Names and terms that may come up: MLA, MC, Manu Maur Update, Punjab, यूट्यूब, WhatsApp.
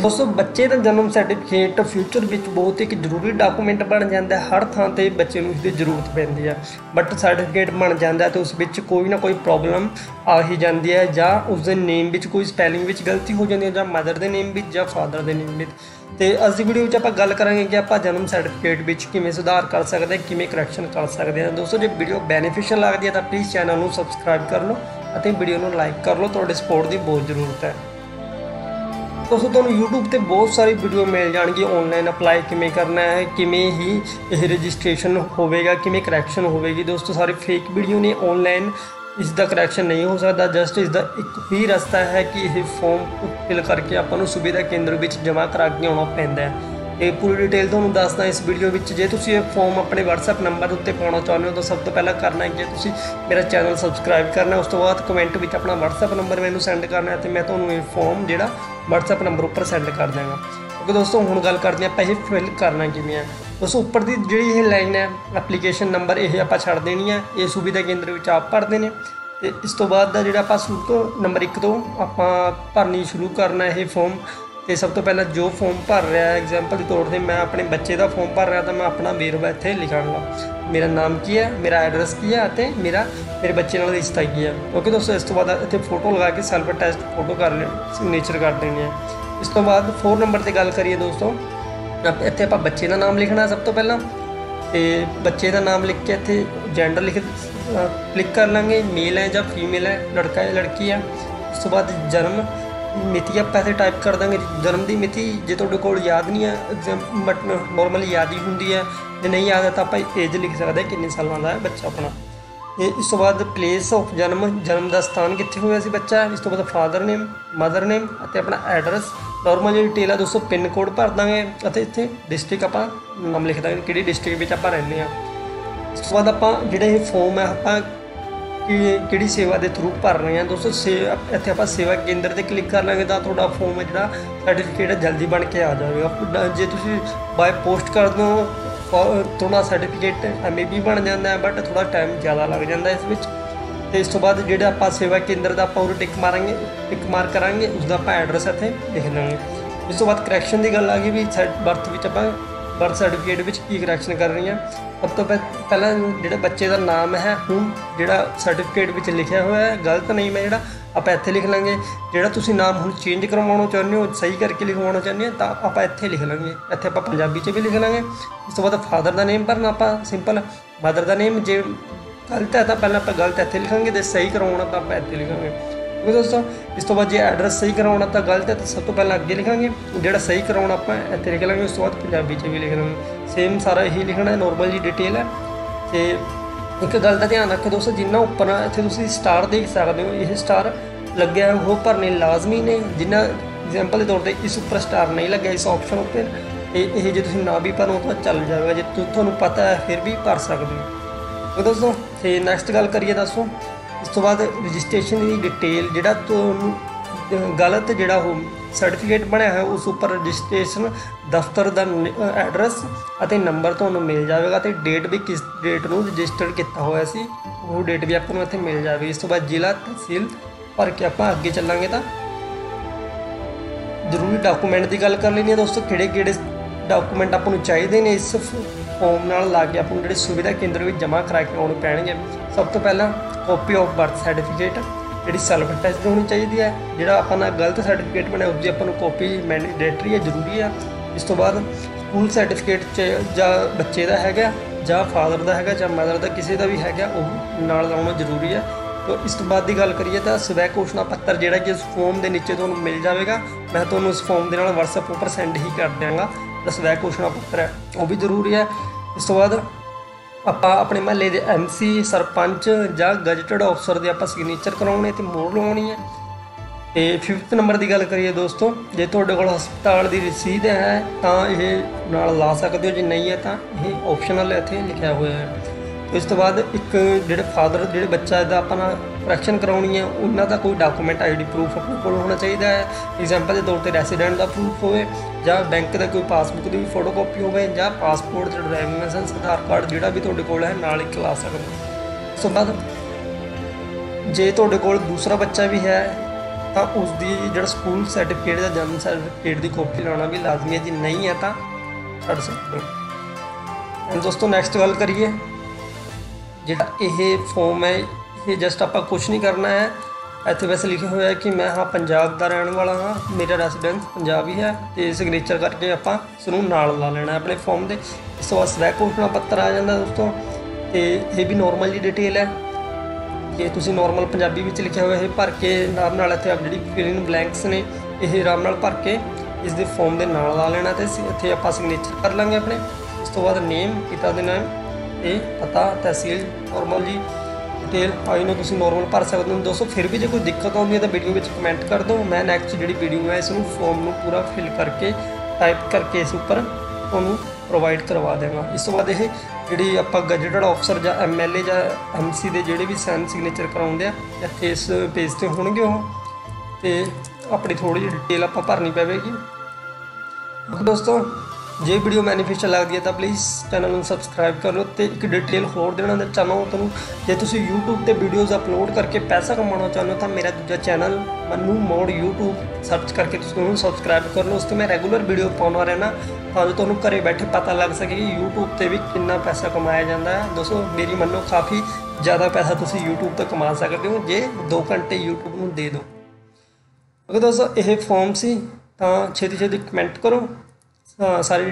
दोस्तों बच्चे का जन्म सर्टिफिकेट फ्यूचर में बहुत एक जरूरी डाकूमेंट बन जाता है। हर थान पर बच्चे को इसकी जरूरत पैंदी है। बट सर्टिफिकेट बन जाता है तो उस विच कोई ना कोई प्रॉब्लम आ ही जाती है, या उसके नेम में कोई स्पैलिंग में गलती हो जाती है, या मदर के नेम में या फादर के नेम में। तो आज की वीडियो आप गल करेंगे कि आप जन्म सर्टिफिकेट में किमें सुधार कर सकते हैं, किमें करैक्शन कर सकते हैं। दोस्तों जो वीडियो बेनीफिशियल लगती है तो प्लीज़ चैनल को सबसक्राइब कर लो और वीडियो को लाइक कर लो। थोड़े सपोर्ट की बहुत जरूरत है। दोस्तों तो यूट्यूब पर बहुत सारी वीडियो मिल जाएगी, ऑनलाइन अप्लाई किमें करना है, किमें ही यह रजिस्ट्रेशन होगा, किमें करैक्शन होगी। दोस्तों सारी फेक वीडियो ने ऑनलाइन इसका करैक्शन नहीं हो सकता। जस्ट इसका एक ही रास्ता है कि यह फॉर्म फिल करके अपन सुविधा केंद्र में जमा करा के आना पैंदा है। यह पूरी डिटेल तुम्हें दसदा इस वीडियो में। जे तुसीं फॉर्म अपने WhatsApp नंबर उत्ते पाना चाहते हो तो सब तो पहला करना है कि तुसीं मेरा चैनल सबसक्राइब करना। उस तो बाद कमेंट में अपना WhatsApp नंबर मैनूं सेंड करना है, तो मैं तुम्हें यह फॉर्म जो WhatsApp नंबर उपर सेंड कर देंगे। क्योंकि दोस्तों हुण गल करते हैं पैसे फिल करना किवें है। दोस्तों उपर की जी ये लाइन है एप्लीकेशन नंबर ये आप छड़ देनी है, ये सुविधा केंद्र में आप भर देने। तो इस तो बाद जो आप नंबर एक तो आप भरनी शुरू करना ये फॉर्म। तो सब तो पहला जो फॉर्म भर रहा है, एग्जाम्पल के तौर पर मैं अपने बच्चे का फॉर्म भर रहा तो मैं अपना वेरवा इत्थे लिखांगा, मेरा नाम की है, मेरा एड्रैस की है, तो मेरे बच्चे नाल रिश्ता की है। ओके दोस्तों इस तो बाद इत्थे फोटो लगा के सेल्फ अटैच फोटो कर ले सिग्नेचर कर देनी है। इस तो बाद 4 नंबर पर गल करिए दोस्तों, इत्थे आपां बच्चे का नाम लिखना सब तो पहला। तो बच्चे का नाम लिख के इत्थे जेंडर लिख क्लिक कर लेंगे, मेल है या फीमेल है, लड़का है लड़की है। उस तो बाद जन्म मिति आप पैसे टाइप कर देंगे, जन्म की मिति जो थोड़े को याद नहीं है, एग्जाम बट नॉर्मली याद ही होंगी है, जो नहीं याद है तो आप एज लिख सकते हैं कितने साल का है बच्चा अपना। इस तो बाद प्लेस ऑफ जन्म, जन्म का स्थान कितने हुआ सी बच्चा। इस तो बाद फादर नेम, मदर नेम और अपना एड्रैस नॉर्मल जी डिटेल है। दोस्तों पिन कोड भर देंगे और इतने डिस्ट्रिक्ट आप नाम लिख देंगे कि डिस्ट्रिक्ट आप रहने हैं। इस तो बाद आप जो ये फॉर्म है आप कि सेवा के थ्रू भर रहे हैं। दोस्तों इतने आप सेवा केंद्र पर क्लिक कर लेंगे तो थोड़ा फॉर्म है जो सर्टिफिकेट जल्दी बन के आ जाएगा। जे तुम बाय पोस्ट कर दो थोड़ा सर्टिफिकेट एम भी बन जाता है, बट थोड़ा टाइम ज़्यादा लग जाता है इस विच। तो इस तो बाद जो आप सेवा केंद्र का आप टिक मारेंगे, टिक मार करांगे, उसका आप एड्रैस इतने लिख देंगे। इस तो बाद करैक्शन की गल आ गई भी बर्थ में आप बर्थ सर्टिफिकेट में की करैक्शन कर रही है। सब तो पहला जो बच्चे का नाम है हूँ जो सर्टिफिकेट में लिखा हुआ है गलत नहीं मैं जो आप इतने लिख लेंगे। जो तुम नाम हूँ चेंज करवाना चाहते हो, सही करके लिखवाना चाहते हो तो आप इतने लिख लेंगे, इतने आप पंजाबी च भी लिख लेंगे। इस तो बाद फादर का नेम भरना आप सिंपल, मदर का नेम जो गलत है तो पहले आप गलत इतने लिखेंगे, तो सही करवाना तो आप इतने लिखेंगे। ओके दोस्तों इस तो बाद जो एड्रैस सही करवाना तो गलत है तो सब तो पहले अगे लिखांगे, जो सही करवाना आप इतने लिख लेंगे। उस तो बाद पंजाबी च भी लिख लेंगे, सेम सारा यही लिखना है, नॉर्मल जी डिटेल है। तो एक गल का ध्यान रखो दोस्तों, जिन्ना उपर इतने तुम स्टार देख सकते हो, ये स्टार लगे हो भरने लाजमी ने। जिन्ना एग्जाम्पल के तौर पर इस उपर स्टार नहीं लगे इस ऑप्शन उपर, ये जो तुम ना भी भरो तो चल जाएगा, जो तुम्हें पता है फिर भी भर सकते हो। ओके दोस्तों तो नैक्सट गल करिए दोस्तों, इस तो बाद रजिस्ट्रेशन की डिटेल जो तो गलत जोड़ा हो सर्टिफिकेट बनया है उस उपर रजिस्ट्रेशन दफ्तर का एड्रैस और नंबर तो मिल जाएगा, तो डेट भी किस डेट को रजिस्टर किया हुआ सी वो डेट भी आपको इतने मिल जाएगी। इस तो बाद जिला तहसील भर के आप अगे चलांगे। तो जरूरी डाकूमेंट की गल कर लेनी है दोस्तों, किड़े डाकूमेंट आपको चाहिए ने इस फॉर्म नाल ला के आपको जो सुविधा केंद्र में जमा करा के आने पैणगे। सब तो पहला कॉपी ऑफ बर्थ सर्टिफिकेट जी सेल्फ अटैच्ड होनी चाहिए है, जो अपना गलत सर्टिफिकेट बने उसकी अपन कॉपी मैंडेटरी है, जरूरी है। इस तो बाद स्कूल सर्टिफिकेट या बच्चे का है या फादर का है या मदर का किसी का भी है वो नाल लाना जरूरी है। तो इस तो बाद की गल करिए तो स्वै घोषणा पत्र जोड़ा कि उस फॉर्म के नीचे तो मिल जाएगा, मैं तो उस फॉर्म के नाल WhatsApp उपर सेंड ही कर देंगा। तो स्वै घोषणा पत्र है वो भी जरूरी है। इस तो बाद आप अपने महल्ले के MC सरपंच या गजटेड ऑफिसर के आप सिग्नेचर कराने तो मोहर लगानी है। तो 5th नंबर की गल करिए दोस्तों, जे तुहाडे कोल हस्पताल की रसीद है तो यह नाल ला सकते हो, जे नहीं है तो यह ऑप्शनल इत्थे लिखा हुआ है। तो इस तो बाद एक जो फादर जो बच्चा का अपना करैक्शन करानी है उन्होंने कोई डाकूमेंट ID प्रूफ अपने को होना चाहिए है। एग्जाम्पल के तौर पर रेसीडेंट का प्रूफ हो, बैंक का कोई पासबुक की भी फोटो कॉपी हो, पासपोर्ट या ड्राइविंग लाइसेंस आधार कार्ड जोड़ा भी थोड़े को है नाल एक ला सकते हो। उस तो बाद जे थोड़े को दूसरा बच्चा भी है तो उसकी जो स्कूल सर्टिफिकेट या जन्म सर्टिफिकेट की कॉपी लाना भी लाजमी है जी, नहीं है तो छड़ सकते हो। दोस्तों नैक्सट गल करिए जिहड़ा ये फॉर्म है, ये जस्ट आप कुछ नहीं करना है। इतने वैसे लिखे हुए है कि मैं हाँ पंजाब का रहने वाला हाँ, मेरा रेसीडेंस पंजाब ही है, तो सिग्नेचर करके आप इसनूं नाल ला लेना अपने फॉर्म के। इस तो बाद सह घोषणा पत्र आ जाता दोस्तों, तो ये भी नॉर्मल जी डिटेल है कि तुसीं नॉर्मल पंजाबी में लिखे हुए भर के नाम इतने आप जी फिलिंग ब्लैंक्स ने ये आराम भर के इस फॉर्म के नाल ला लेना, तो इतने आप सिग्नेचर कर लेंगे अपने। उस तो बाद नेम, पिता के नाम, ये पता, तहसील, नॉर्मल जी डिटेल आई ना तुम नॉर्मल भर सकते हो दोस्तों। फिर भी जो कोई दिक्कत आती है तो वीडियो में कमेंट कर दो, मैं नैक्सट जी वीडियो है इसमें फॉर्म को पूरा फिल करके टाइप करके इस उपर उन्होंने प्रोवाइड करवा देंगे। इस तो बाद ये जी आप गजटेड ऑफिसर या MLA या MC के जोड़े भी साइन सिग्नेचर कराते हैं इतने इस पेज पर होने, तो अपनी थोड़ी जी डिटेल आप भरनी पवेगी। दोस्तों जो वीडियो बेनीफिशियल लगती है तो प्लीज़ चैनल में सबसक्राइब कर लो, तो एक डिटेल होर देना चाहूँ तुम, जो तुम यूट्यूब पर वीडियोज़ अपलोड करके पैसा कमाना चाहते हो तो मेरा दूजा channel Manu Maur यूट्यूब search करके तुम सबसक्राइब कर लो। उस तो मैं रेगूलर वीडियो पाना रहना, तो जो तुम घर बैठे पता लग सके कि यूट्यूब पर भी कितना पैसा कमाया जाता है। दोस्तों मेरी मनो काफ़ी ज़्यादा पैसा तुम यूट्यूब पर कमा सकते हो जे 2 घंटे यूट्यूब में दे दो। अगर दोस्तों ये फॉर्म सी तो छेती छेती कमेंट करो, सारी